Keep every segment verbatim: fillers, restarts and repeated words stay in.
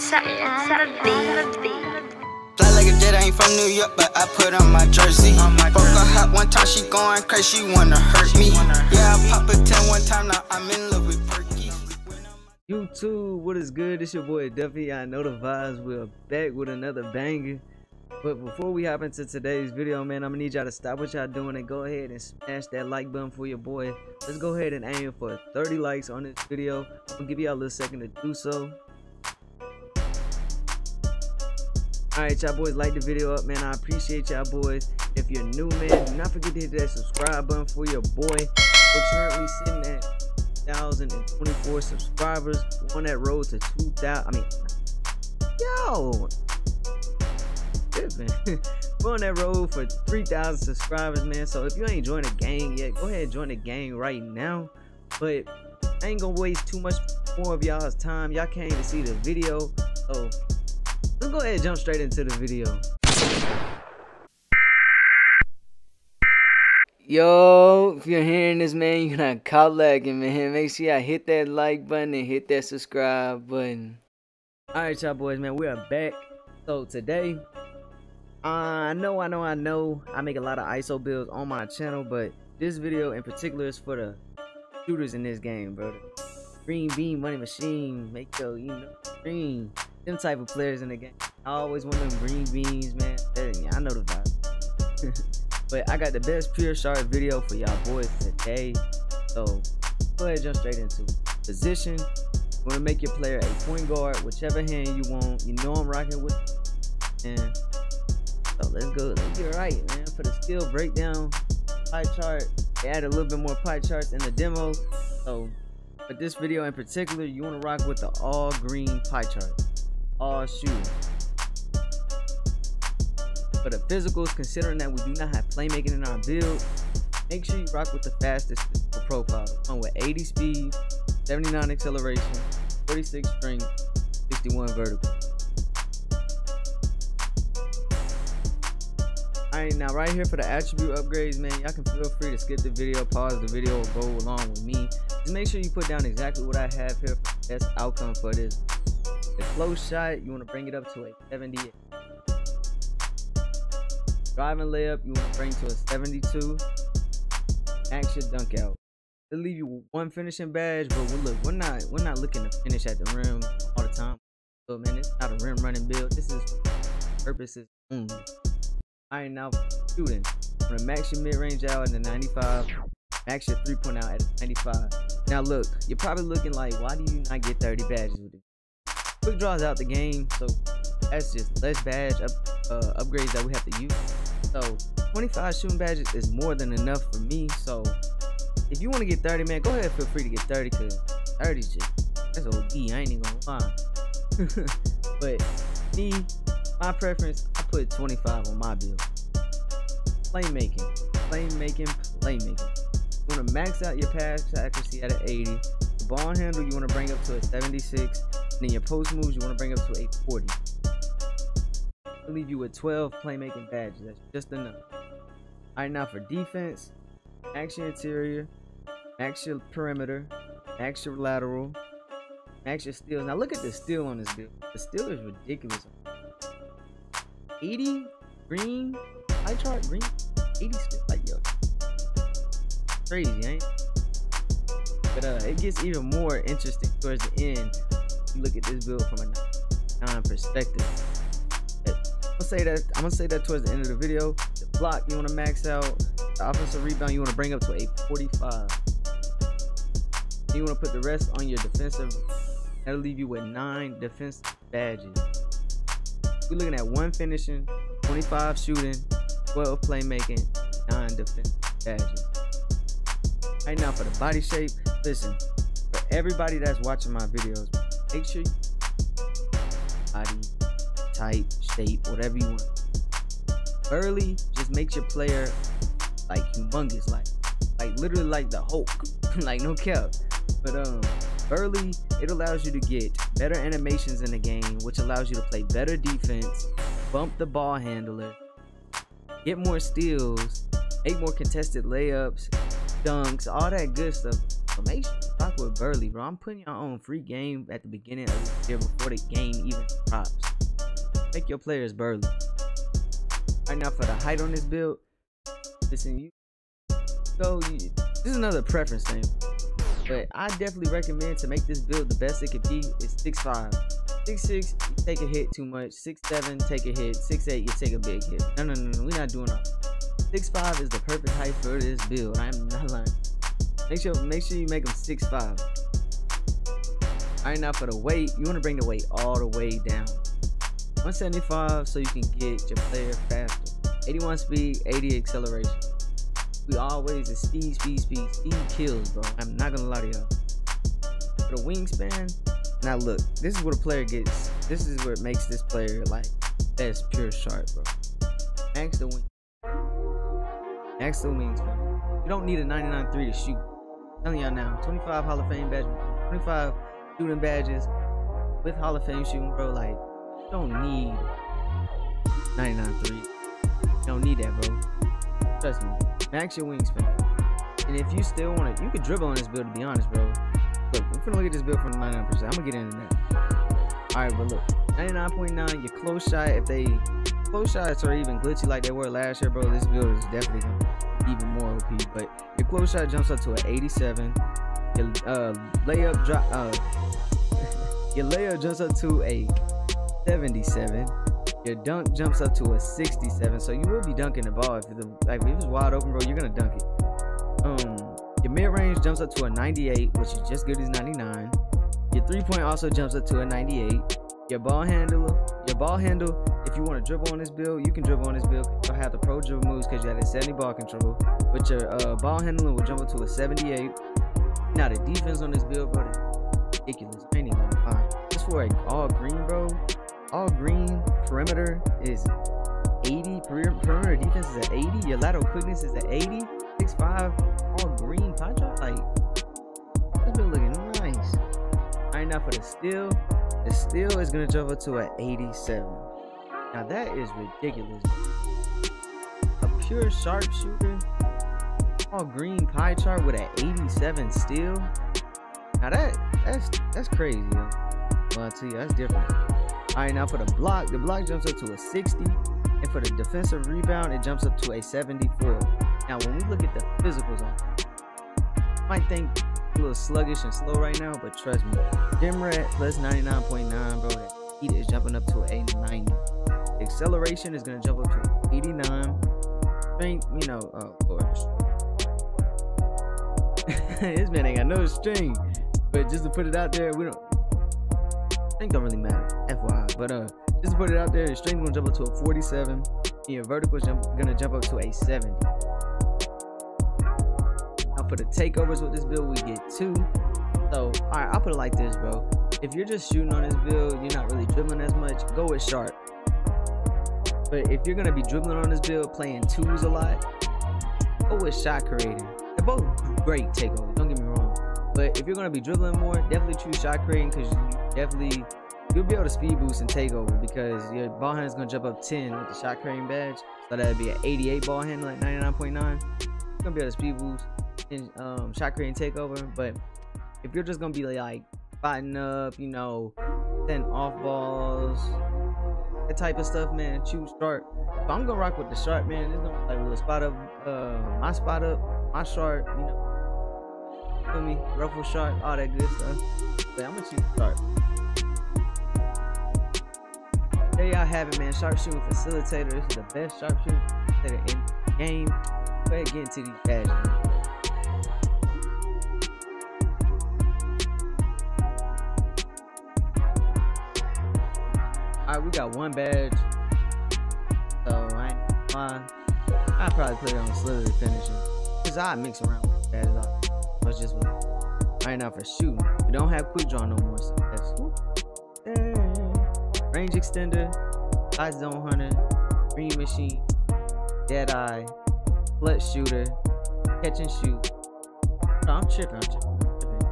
Fly like a jet, I ain't from New York, but I put on my jersey. Broke her hot one time, she going crazy, she wanna hurt me. Yeah, I pop a ten one time, now I'm in love with Perky. YouTube, what is good? It's your boy Duffy. I know the vibes. We're back with another banger. But before we hop into today's video, man, I'm gonna need y'all to stop what y'all doing and go ahead and smash that like button for your boy. Let's go ahead and aim for thirty likes on this video. I'm gonna give y'all a little second to do so. Alright, y'all boys, like the video up, man. I appreciate y'all boys. If you're new, man, do not forget to hit that subscribe button for your boy. We're currently sitting at one thousand twenty-four subscribers. We're on that road to two thousand. I mean, yo! We're on that road for three thousand subscribers, man. So if you ain't joined the gang yet, go ahead and join the gang right now. But I ain't gonna waste too much more of y'all's time. Y'all came to see the video, so let's go ahead and jump straight into the video. Yo, if you're hearing this, man, you're not caught lagging, man. Make sure y'all hit that like button and hit that subscribe button. Alright, y'all boys, man, we are back. So today, I uh, know, I know, I know I make a lot of I S O builds on my channel, but this video in particular is for the shooters in this game, bro. Green bean money machine, make your, you know, green. Them type of players in the game. I always want them green beans, man. I know the vibe. But I got the best pure shark video for y'all boys today. So go ahead and jump straight into it. Position. You want to make your player a point guard, whichever hand you want. You know I'm rocking with. And so let's go, let's get right, man. For the skill breakdown pie chart, they added a little bit more pie charts in the demo. So, but this video in particular, you want to rock with the all green pie chart, all shooting. For the physicals, considering that we do not have playmaking in our build, make sure you rock with the fastest physical profile. One with eighty speed, seventy-nine acceleration, forty-six strength, sixty-one vertical. Alright, now right here for the attribute upgrades, man, y'all can feel free to skip the video, pause the video, go along with me. Just make sure you put down exactly what I have here for the best outcome for this. The close shot, you want to bring it up to a seventy-eight. Driving layup, you want to bring to a seventy-two. Action dunk out. It'll leave you with one finishing badge, but we'll look, we're not we're not looking to finish at the rim all the time. So man, it's not a rim running build. This is for purposes only. Alright, now shooting. I'm gonna max your mid-range out at a ninety-five, max your three-point out at a ninety-five. Now look, you're probably looking like, why do you not get thirty badges with it? Quick draws out the game, so that's just less badge up, uh, upgrades that we have to use. So twenty-five shooting badges is more than enough for me. So if you want to get thirty, man, go ahead and feel free to get thirty, cause thirty is just, that's O D. I ain't even gonna lie. But me, my preference, I put twenty-five on my build. Playmaking, playmaking, playmaking. You want to max out your pass accuracy at an eighty. The ball handle you want to bring up to a seventy-six. And then your post moves you want to bring up to a forty. I'll leave you with twelve playmaking badges. That's just enough. Alright, now for defense, max your interior, max your perimeter, max your lateral, max your steals. Now look at the steal on this build. The steal is ridiculous. eighty green, I chart green, eighty still, like yo, crazy, ain't? But uh, it gets even more interesting towards the end. You look at this build from a nine perspective. But I'm gonna say that I'm gonna say that towards the end of the video. The block you want to max out, the offensive rebound you want to bring up to a forty-five. Then you want to put the rest on your defensive. That'll leave you with nine defensive badges. We're looking at one finishing, twenty-five shooting, twelve playmaking, nine defensive badges. Right now for the body shape, listen, for everybody that's watching my videos, make sure you body type, shape, whatever you want. Early, just makes your player like humongous, like like literally like the Hulk, like no cap. But um, early, it allows you to get better animations in the game, which allows you to play better defense, bump the ball handler, get more steals, make more contested layups, dunks, all that good stuff. So make sure Talk with Burley, bro. I'm putting y'all on free game at the beginning of the year before the game even drops. Take your players, Burley. Right now for the height on this build, listen, you go. So, this is another preference thing, but I definitely recommend to make this build the best it could be is six five. six six, you take a hit too much. six seven, take a hit. six eight, you take a big hit. No, no, no, no, we're not doing that. six five is the perfect height for this build. I am not lying. Make sure, make sure you make them six five. Alright, now for the weight, you want to bring the weight all the way down. one seventy-five, so you can get your player faster. eighty-one speed, eighty acceleration. We always is speed, speed, speed, speed kills, bro. I'm not gonna lie to y'all. For the wingspan, now look, this is what a player gets. This is what makes this player like best pure sharp, bro. Max the wing. Max the wingspan. You don't need a ninety-nine three to shoot. I'm telling y'all now, twenty-five Hall of Fame badges, twenty-five shooting badges with Hall of Fame shooting, bro. Like, you don't need ninety-nine three. You don't need that, bro. Trust me. Max your wingspan. And if you still want to, you could dribble on this build, to be honest, bro. Look, we're finna look at this build from ninety-nine percent. I'm gonna get into that. Alright, but look, ninety-nine point nine, your close shot, if they close shots are even glitchy like they were last year, bro, this build is definitely gonna be even more O P. But your close shot jumps up to an eighty-seven. Your uh layup drop uh your layup jumps up to a seventy-seven. Your dunk jumps up to a sixty-seven, so you will be dunking the ball. If the, like if it's wide open, bro, you're gonna dunk it. Um, your mid-range jumps up to a ninety-eight, which is just good as ninety-nine. Your three-point also jumps up to a ninety-eight. Your ball handle, your ball handle. If you want to dribble on this build, you can dribble on this build. You'll have the pro dribble moves because you have a seventy ball control. But your uh, ball handling will jump up to a seventy-eight. Now the defense on this build, bro, is ridiculous. I ain't even fine. Just for like all green, bro. All green, perimeter is eighty, perimeter defense is at eighty, your lateral quickness is at eighty, six five, all green pie drop, like, this been looking nice. Alright, now for the steal, the steal is going to jump up to an eighty-seven. Now that is ridiculous. A pure sharpshooter, all green pie chart with an eighty-seven steal. Now that, that's, that's crazy, yo. Well, I tell you, that's different. Alright, now for the block, the block jumps up to a sixty, and for the defensive rebound, it jumps up to a seventy-four. Now, when we look at the physicals on it, you might think a little sluggish and slow right now, but trust me, Dimrat plus ninety-nine point nine, bro, that heat is jumping up to a ninety. Acceleration is going to jump up to eighty-nine. Strength, you know, oh, Lord. This man ain't got no strength, but just to put it out there, we don't. Strength don't really matter, F Y I, but uh just to put it out there, your strength gonna jump up to a forty-seven and your vertical jump gonna jump up to a seventy. Now for the takeovers with this build, we get two. So alright, I'll put it like this, bro. If you're just shooting on this build, you're not really dribbling as much, go with sharp. But if you're gonna be dribbling on this build, playing twos a lot, go with shot creating. They're both great takeovers, don't get me wrong. But if you're gonna be dribbling more, definitely choose shot creating, because you definitely you'll be able to speed boost and take over, because your ball handle is gonna jump up ten with the shot creating badge, so that'd be an eighty-eight ball handle at ninety-nine point nine. You're gonna be able to speed boost and um, shot creating takeover. But if you're just gonna be like fighting up, you know, sending off balls, that type of stuff, man, choose sharp. But I'm gonna rock with the sharp, man. It's gonna be like a little spot up, uh, my spot up, my sharp, you know. Feel me? Ruffle sharp, all that good stuff. But I'm gonna choose sharp. There y'all have it, man. Sharpshooting facilitator. This is the best sharpshooting facilitator in the game. Go ahead and get into these badges. Alright, we got one badge. So I ain't fine. I'll probably put it on Slither finishing, because I mix around with badges off. That's just one. Alright, now for shooting, we don't have quick draw no more, so that's range extender, high zone hunter, green machine, dead eye, flat shooter, catch and shoot. No, I'm tripping, I'm tripping, I'm tripping.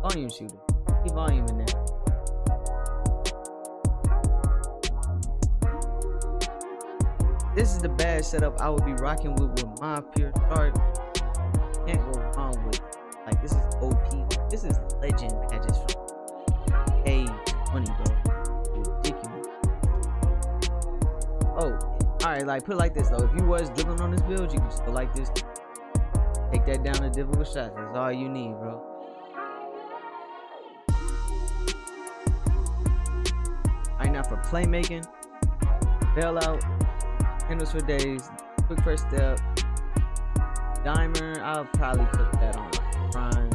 Volume shooter, keep volume in there. This is the badge setup I would be rocking with with my pure start. Can't go wrong with. Like, this is O P. This This is legend at this point. Hey, money, bro. Ridiculous. Oh, alright, like, put it like this, though. If you was dribbling on this build, you can just go like this. Take that down to difficult shots. That's all you need, bro. Alright, now for playmaking. Bailout. Handles for days. Quick first step. Dimer, I'll probably put that on bronze.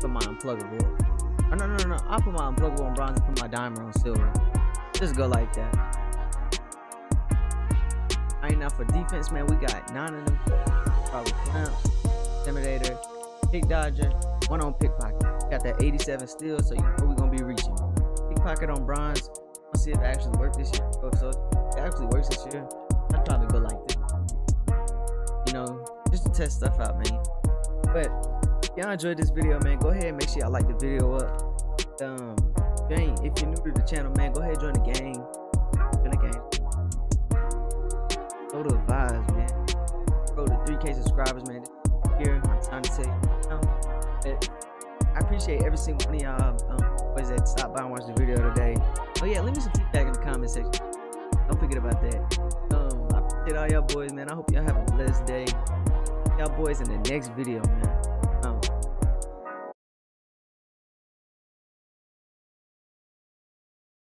Put my unpluggable. Oh, no, no, no, no. I'll put my unpluggable on bronze and put my dimer on silver. Just go like that. Alright, now for defense, man, we got nine of them. Probably clamps, intimidator, pick dodger, one on pickpocket. Got that eighty-seven steal, so you know we're gonna be reaching. Pickpocket on bronze. Let's see if it actually worked this year. Oh, so if it actually works this year, I'd probably go like this. You know, just to test stuff out, man. But if y'all enjoyed this video, man, go ahead and make sure y'all like the video up. Um, gang, if you're new to the channel, man, go ahead and join the gang. Join the gang. Go to the vibes, man. Go to three K subscribers, man. Here, I'm trying to say, um, it, I appreciate every single one of y'all. Um, boys that stopped by and watched the video today. Oh yeah, leave me some feedback in the comment section. Don't forget about that. Um, I appreciate all y'all boys, man. I hope y'all have a blessed day. Y'all boys in the next video, man.